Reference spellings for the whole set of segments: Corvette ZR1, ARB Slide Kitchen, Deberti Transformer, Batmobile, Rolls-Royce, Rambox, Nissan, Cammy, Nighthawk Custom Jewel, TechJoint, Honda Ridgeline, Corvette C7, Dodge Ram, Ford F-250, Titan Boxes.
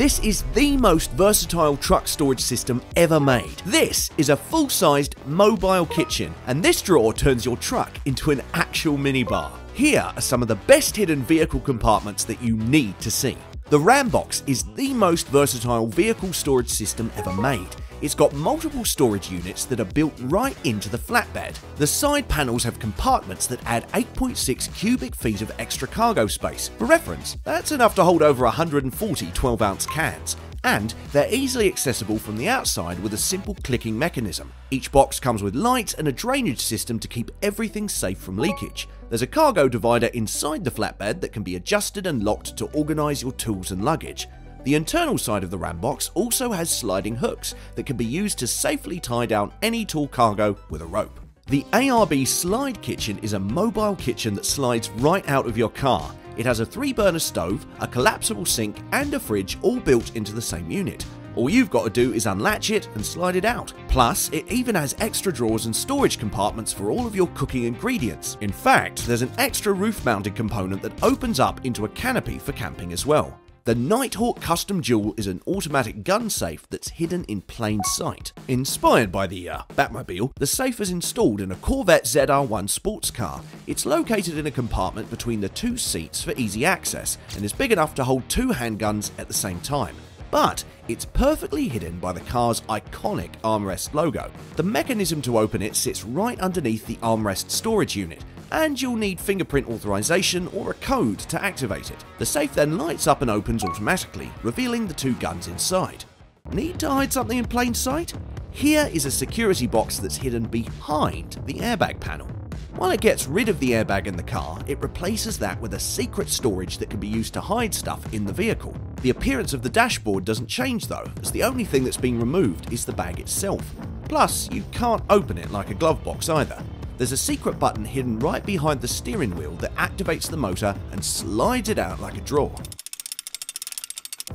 This is the most versatile truck storage system ever made. This is a full-sized mobile kitchen, and this drawer turns your truck into an actual minibar. Here are some of the best hidden vehicle compartments that you need to see. The Rambox is the most versatile vehicle storage system ever made. It's got multiple storage units that are built right into the flatbed. The side panels have compartments that add 8.6 cubic feet of extra cargo space. For reference, that's enough to hold over 140 12-ounce cans. And they're easily accessible from the outside with a simple clicking mechanism. Each box comes with lights and a drainage system to keep everything safe from leakage. There's a cargo divider inside the flatbed that can be adjusted and locked to organize your tools and luggage. The internal side of the Rambox also has sliding hooks that can be used to safely tie down any tall cargo with a rope. The ARB Slide Kitchen is a mobile kitchen that slides right out of your car. It has a 3-burner stove, a collapsible sink and a fridge all built into the same unit. All you've got to do is unlatch it and slide it out. Plus, it even has extra drawers and storage compartments for all of your cooking ingredients. In fact, there's an extra roof-mounted component that opens up into a canopy for camping as well. The Nighthawk Custom Jewel is an automatic gun safe that's hidden in plain sight. Inspired by the Batmobile, the safe is installed in a Corvette ZR1 sports car. It's located in a compartment between the two seats for easy access and is big enough to hold 2 handguns at the same time. But it's perfectly hidden by the car's iconic armrest logo. The mechanism to open it sits right underneath the armrest storage unit, and you'll need fingerprint authorization or a code to activate it. The safe then lights up and opens automatically, revealing the 2 guns inside. Need to hide something in plain sight? Here is a security box that's hidden behind the airbag panel. While it gets rid of the airbag in the car, it replaces that with a secret storage that can be used to hide stuff in the vehicle. The appearance of the dashboard doesn't change though, as the only thing that's being removed is the bag itself. Plus, you can't open it like a glove box either. There's a secret button hidden right behind the steering wheel that activates the motor and slides it out like a drawer.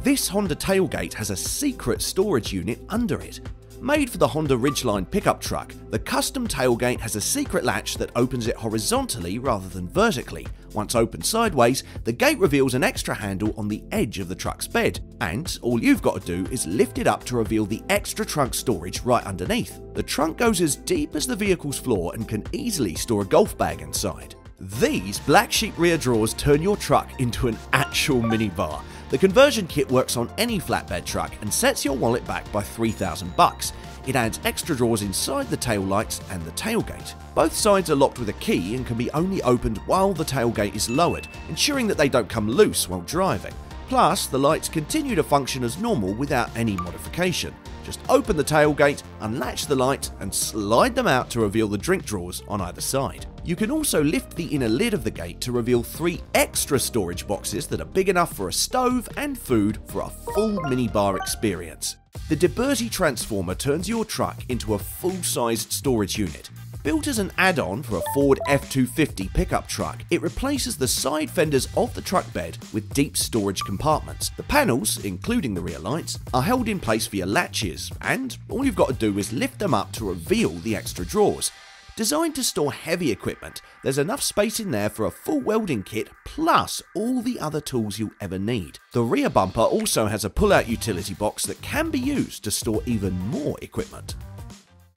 This Honda tailgate has a secret storage unit under it. Made for the Honda Ridgeline pickup truck, the custom tailgate has a secret latch that opens it horizontally rather than vertically. Once opened sideways, the gate reveals an extra handle on the edge of the truck's bed, and all you've got to do is lift it up to reveal the extra trunk storage right underneath. The trunk goes as deep as the vehicle's floor and can easily store a golf bag inside. These black sheep rear drawers turn your truck into an actual minibar. The conversion kit works on any flatbed truck and sets your wallet back by $3,000. It adds extra drawers inside the taillights and the tailgate. Both sides are locked with a key and can be only opened while the tailgate is lowered, ensuring that they don't come loose while driving. Plus, the lights continue to function as normal without any modification. Just open the tailgate, unlatch the light, and slide them out to reveal the drink drawers on either side. You can also lift the inner lid of the gate to reveal 3 extra storage boxes that are big enough for a stove and food for a full minibar experience. The Deberti Transformer turns your truck into a full-sized storage unit. Built as an add-on for a Ford F-250 pickup truck, it replaces the side fenders of the truck bed with deep storage compartments. The panels, including the rear lights, are held in place via latches, and all you've got to do is lift them up to reveal the extra drawers. Designed to store heavy equipment, there's enough space in there for a full welding kit plus all the other tools you'll ever need. The rear bumper also has a pull-out utility box that can be used to store even more equipment.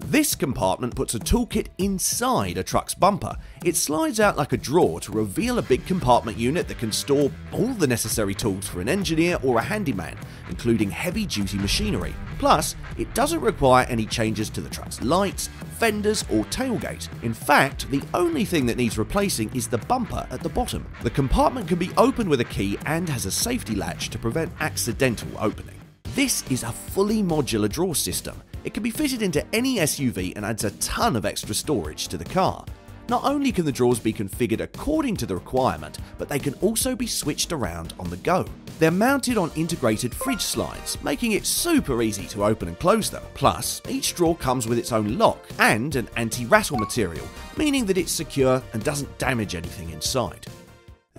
This compartment puts a toolkit inside a truck's bumper. It slides out like a drawer to reveal a big compartment unit that can store all the necessary tools for an engineer or a handyman, including heavy-duty machinery. Plus, it doesn't require any changes to the truck's lights, fenders or tailgate. In fact, the only thing that needs replacing is the bumper at the bottom. The compartment can be opened with a key and has a safety latch to prevent accidental opening. This is a fully modular drawer system. It can be fitted into any SUV and adds a ton of extra storage to the car. Not only can the drawers be configured according to the requirement, but they can also be switched around on the go. They're mounted on integrated fridge slides, making it super easy to open and close them. Plus, each drawer comes with its own lock and an anti-rattle material, meaning that it's secure and doesn't damage anything inside.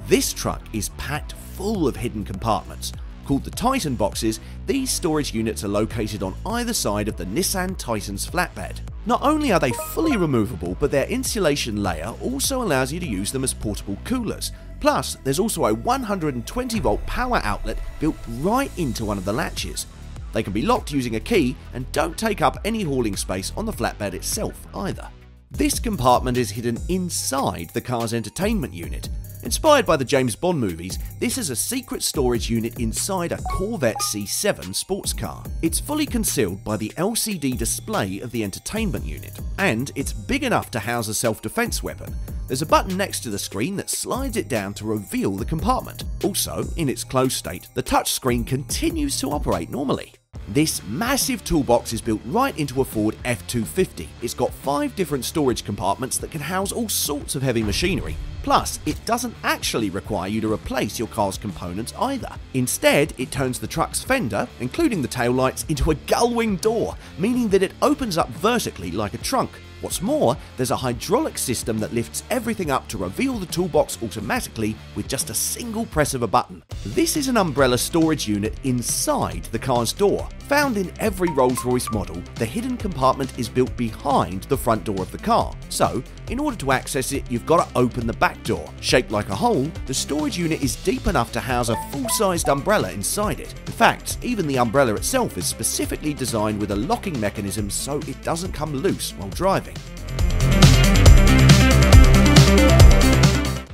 This truck is packed full of hidden compartments. Called the Titan Boxes, these storage units are located on either side of the Nissan Titan's flatbed. Not only are they fully removable, but their insulation layer also allows you to use them as portable coolers. Plus, there's also a 120-volt power outlet built right into one of the latches. They can be locked using a key and don't take up any hauling space on the flatbed itself either. This compartment is hidden inside the car's entertainment unit. Inspired by the James Bond movies, this is a secret storage unit inside a Corvette C7 sports car. It's fully concealed by the LCD display of the entertainment unit, and it's big enough to house a self-defense weapon. There's a button next to the screen that slides it down to reveal the compartment. Also, in its closed state, the touchscreen continues to operate normally. This massive toolbox is built right into a Ford F-250. It's got 5 different storage compartments that can house all sorts of heavy machinery. Plus, it doesn't actually require you to replace your car's components either. Instead, it turns the truck's fender, including the taillights, into a gullwing door, meaning that it opens up vertically like a trunk. What's more, there's a hydraulic system that lifts everything up to reveal the toolbox automatically with just a single press of a button. This is an umbrella storage unit inside the car's door. Found in every Rolls-Royce model, the hidden compartment is built behind the front door of the car. So, in order to access it, you've got to open the back door. Shaped like a hole, the storage unit is deep enough to house a full-sized umbrella inside it. In fact, even the umbrella itself is specifically designed with a locking mechanism so it doesn't come loose while driving.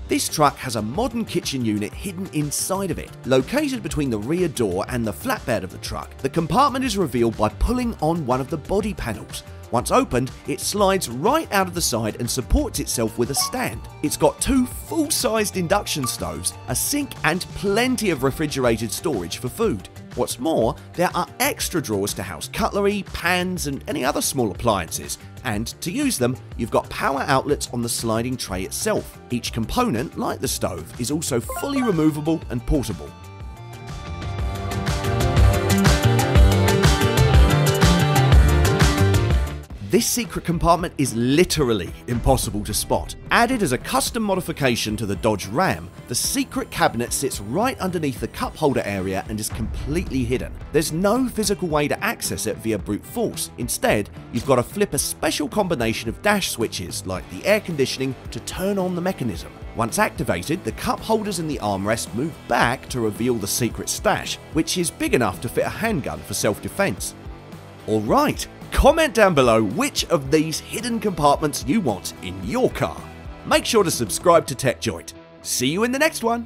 This truck has a modern kitchen unit hidden inside of it. Located between the rear door and the flatbed of the truck, the compartment is revealed by pulling on one of the body panels. Once opened, it slides right out of the side and supports itself with a stand. It's got 2 full-sized induction stoves, a sink, and plenty of refrigerated storage for food. What's more, there are extra drawers to house cutlery, pans, and any other small appliances. And to use them, you've got power outlets on the sliding tray itself. Each component, like the stove, is also fully removable and portable. This secret compartment is literally impossible to spot. Added as a custom modification to the Dodge Ram, the secret cabinet sits right underneath the cup holder area and is completely hidden. There's no physical way to access it via brute force. Instead, you've got to flip a special combination of dash switches, like the air conditioning, to turn on the mechanism. Once activated, the cup holders and the armrest move back to reveal the secret stash, which is big enough to fit a handgun for self-defense. Alright! Comment down below which of these hidden compartments you want in your car. Make sure to subscribe to TechJoint. See you in the next one!